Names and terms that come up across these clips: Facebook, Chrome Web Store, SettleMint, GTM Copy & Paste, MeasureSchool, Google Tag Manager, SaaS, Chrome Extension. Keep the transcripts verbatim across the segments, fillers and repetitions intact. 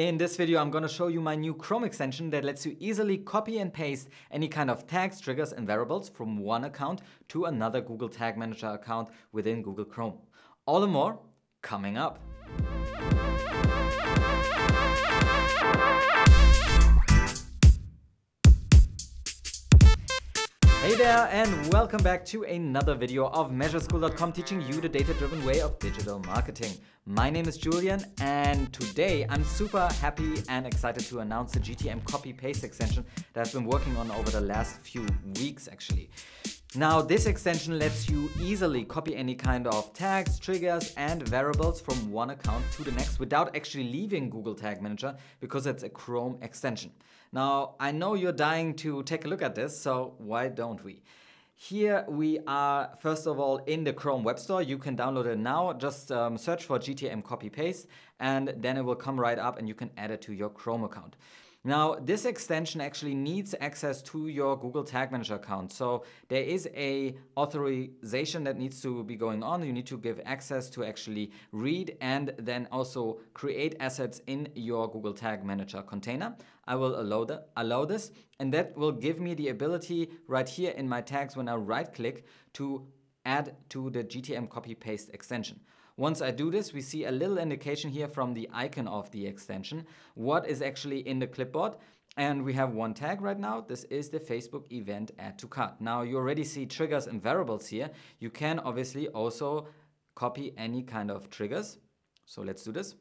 In this video, I'm gonna show you my new Chrome extension that lets you easily copy and paste any kind of tags, triggers, and variables from one account to another Google Tag Manager account within Google Chrome. All and more coming up. Hey there and welcome back to another video of measure school dot com, teaching you the data-driven way of digital marketing. My name is Julian and today I'm super happy and excited to announce the G T M Copy Paste extension that I've been working on over the last few weeks actually. Now this extension lets you easily copy any kind of tags, triggers and variables from one account to the next without actually leaving Google Tag Manager because it's a Chrome extension. Now, I know you're dying to take a look at this, so why don't we? Here we are, first of all, in the Chrome Web Store. You can download it now. Just um, search for G T M Copy Paste, and then it will come right up and you can add it to your Chrome account. Now, this extension actually needs access to your Google Tag Manager account. So there is a authorization that needs to be going on. You need to give access to actually read and then also create assets in your Google Tag Manager container. I will allow, the, allow this, and that will give me the ability right here in my tags when I right click to add to the G T M Copy Paste extension. Once I do this, we see a little indication here from the icon of the extension, what is actually in the clipboard. And we have one tag right now. This is the Facebook event add to cart. Now you already see triggers and variables here. You can obviously also copy any kind of triggers. So let's do this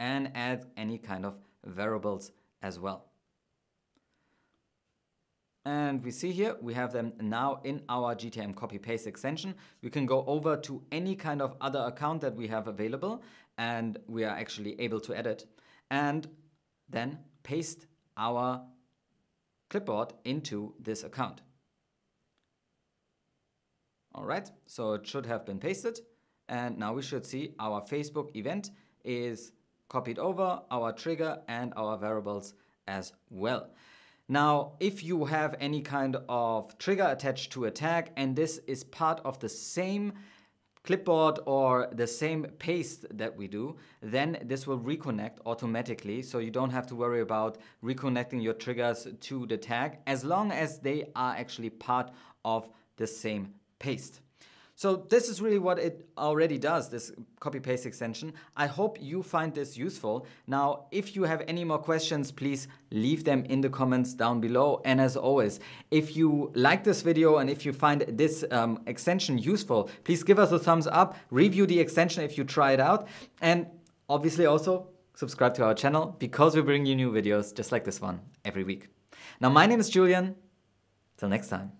and add any kind of variables as well. And we see here, we have them now in our G T M Copy Paste extension. We can go over to any kind of other account that we have available and we are actually able to edit and then paste our clipboard into this account. All right, so it should have been pasted. And now we should see our Facebook event is copied over, our trigger and our variables as well. Now, if you have any kind of trigger attached to a tag and this is part of the same clipboard or the same paste that we do, then this will reconnect automatically. So you don't have to worry about reconnecting your triggers to the tag as long as they are actually part of the same paste. So this is really what it already does, this copy paste extension. I hope you find this useful. Now, if you have any more questions, please leave them in the comments down below. And as always, if you like this video and if you find this um, extension useful, please give us a thumbs up, review the extension if you try it out. And obviously also subscribe to our channel because we bring you new videos just like this one every week. Now, my name is Julian. Till next time.